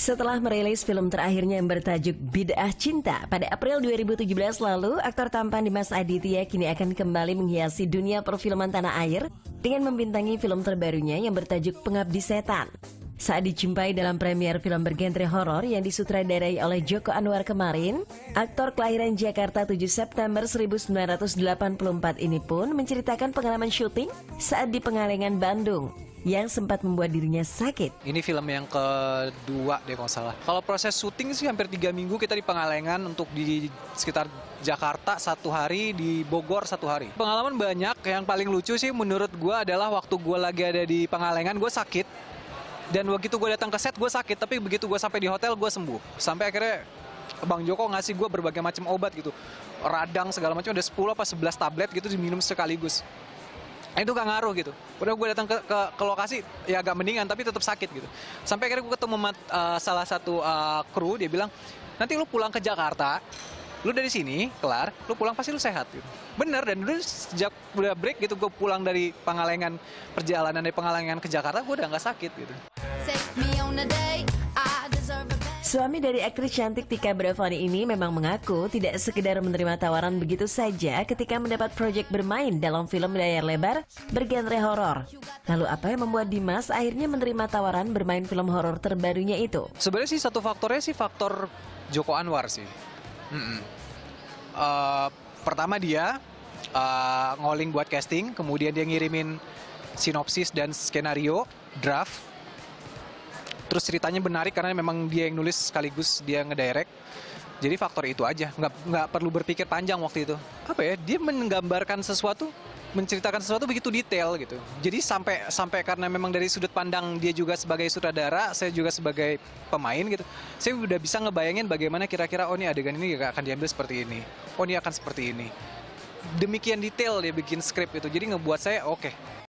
Setelah merilis film terakhirnya yang bertajuk Bidaah Cinta pada April 2017 lalu, aktor tampan Dimas Aditya kini akan kembali menghiasi dunia perfilman tanah air dengan membintangi film terbarunya yang bertajuk Pengabdi Setan. Saat dijumpai dalam premier film bergenre horor yang disutradarai oleh Joko Anwar kemarin, aktor kelahiran Jakarta 7 September 1984 ini pun menceritakan pengalaman syuting saat di Pangalengan, Bandung, yang sempat membuat dirinya sakit. Ini film yang kedua deh kalau salah. Kalau proses syuting sih hampir 3 minggu kita di Pangalengan, untuk di sekitar Jakarta 1 hari, di Bogor 1 hari. Pengalaman banyak, yang paling lucu sih menurut gue adalah waktu gue lagi ada di Pangalengan, gue sakit. Dan begitu gue datang ke set, gue sakit, tapi begitu gue sampai di hotel, gue sembuh. Sampai akhirnya Bang Joko ngasih gue berbagai macam obat gitu. Radang segala macam, ada 10 apa 11 tablet gitu diminum sekaligus. Nah, itu gak ngaruh gitu. Udah gue datang ke lokasi, ya agak mendingan, tapi tetap sakit gitu. Sampai akhirnya gue ketemu salah satu kru, dia bilang, nanti lu pulang ke Jakarta, lu dari sini, kelar, lu pulang pasti lu sehat gitu. Bener, dan dulu sejak udah break gitu, gue pulang dari Pangalengan, perjalanan dari Pangalengan ke Jakarta, gue udah gak sakit gitu. Suami dari aktris cantik Tika Bravani ini memang mengaku tidak sekedar menerima tawaran begitu saja ketika mendapat proyek bermain dalam film layar lebar bergenre horor. Lalu apa yang membuat Dimas akhirnya menerima tawaran bermain film horor terbarunya itu? Sebenarnya sih satu faktornya sih faktor Joko Anwar sih. Pertama dia ngoling buat casting, kemudian dia ngirimin sinopsis dan skenario draft. Terus ceritanya menarik karena memang dia yang nulis sekaligus dia ngedirect. Jadi faktor itu aja, nggak perlu berpikir panjang waktu itu. Apa ya, dia menggambarkan sesuatu, menceritakan sesuatu begitu detail gitu. Jadi sampai karena memang dari sudut pandang dia juga sebagai sutradara, saya juga sebagai pemain gitu. Saya udah bisa ngebayangin bagaimana kira-kira, oh ini adegan ini akan diambil seperti ini. Oh ini akan seperti ini. Demikian detail dia bikin skrip itu. Jadi ngebuat saya oke.